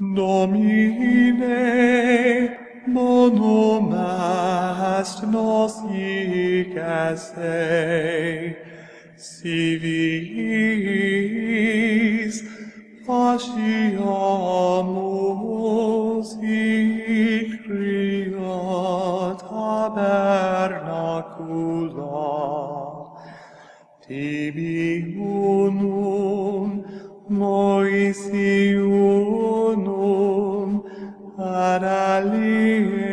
Domine, bonum est nosic esse, si vis faciamus hic cria tabernacula, tibi unum, Moyses unum, ad aliis